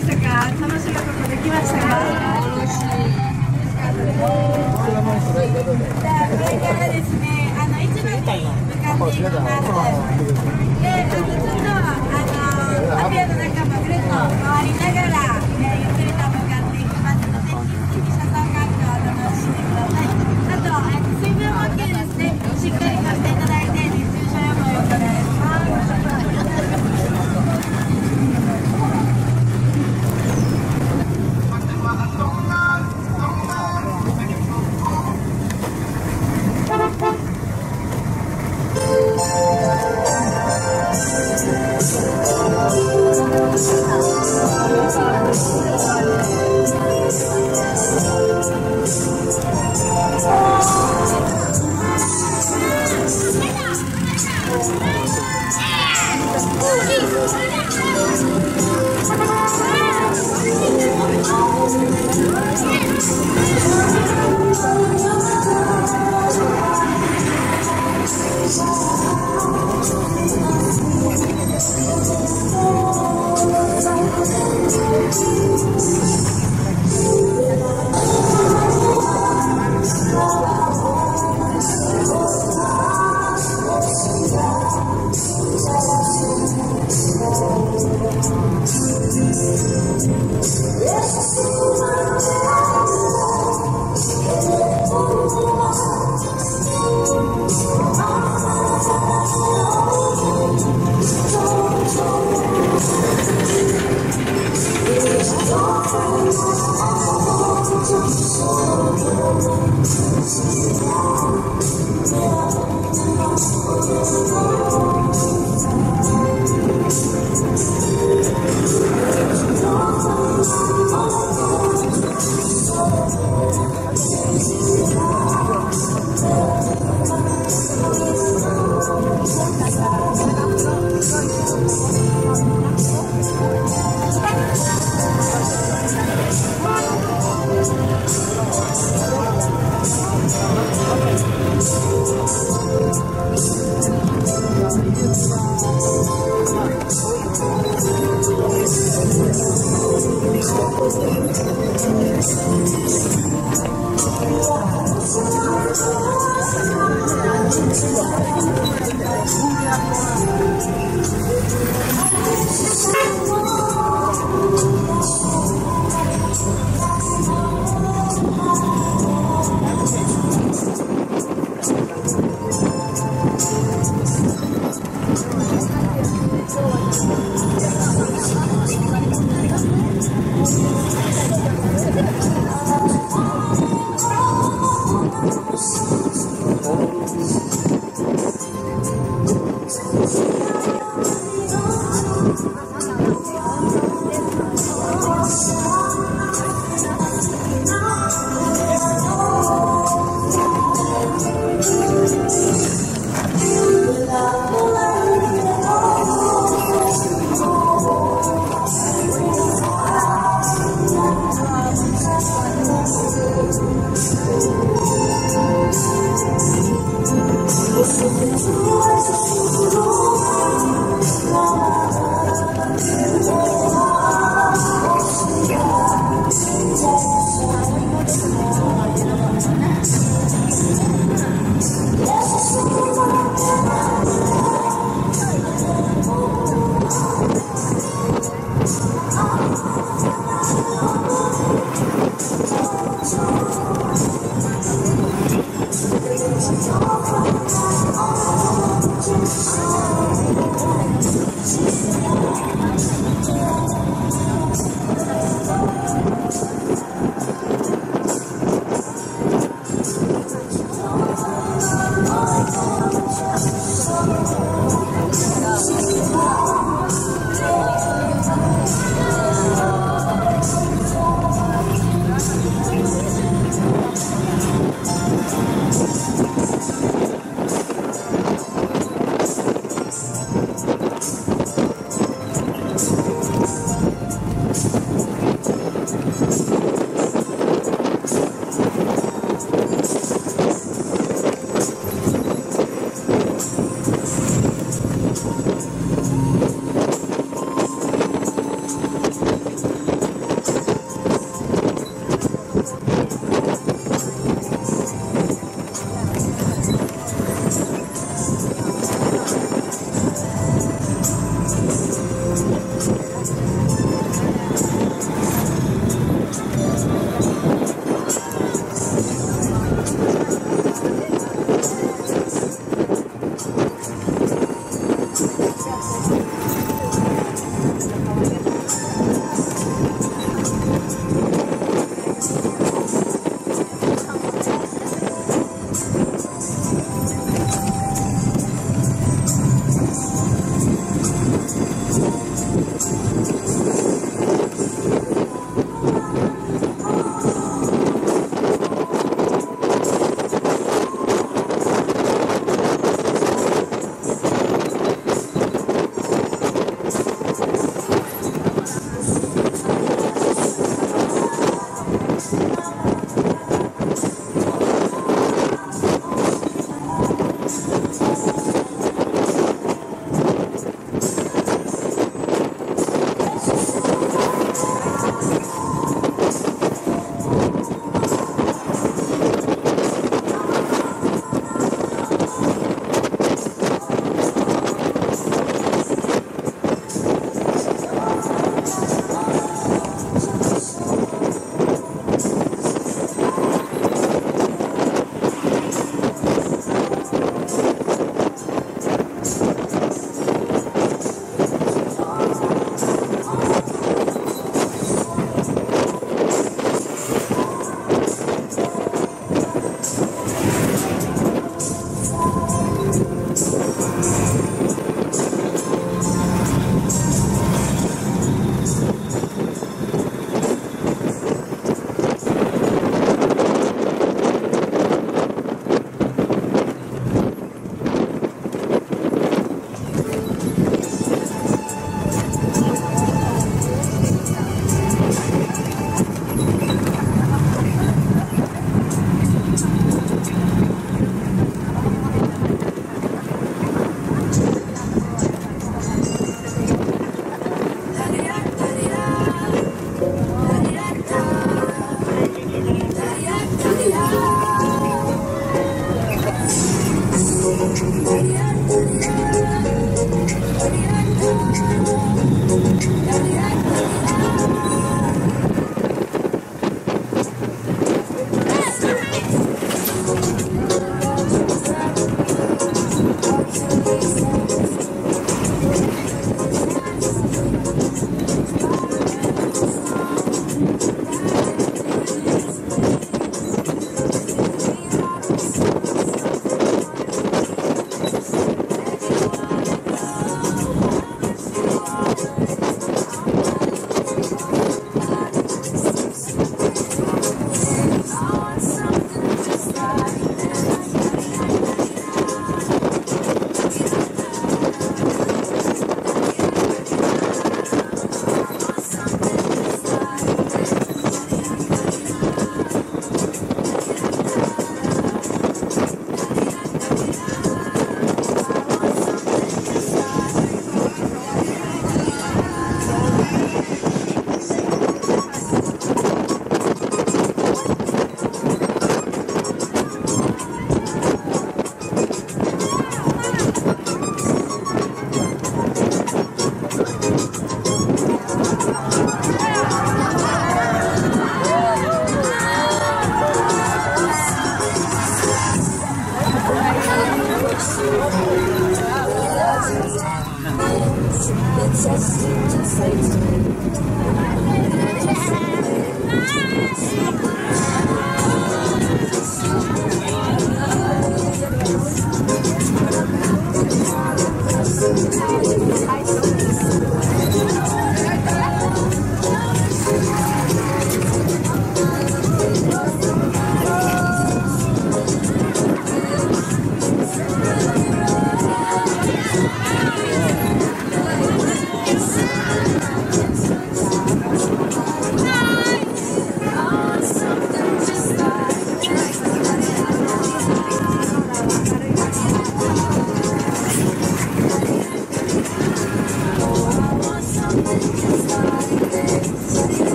したか。楽しいことできましたか。楽しい。これからですね、市場に向かっていきます。で、ちょっとアピアの中もぐるっと回りながら、ゆっくりと向かっていきますので、引き続き車窓環境を楽しんでください。あと、水分補給ですね、しっかりとしていただいて、熱中症予防をお願いします。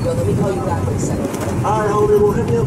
Well, let me call you back in a second. Alright, homie, we'll hit me up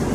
later.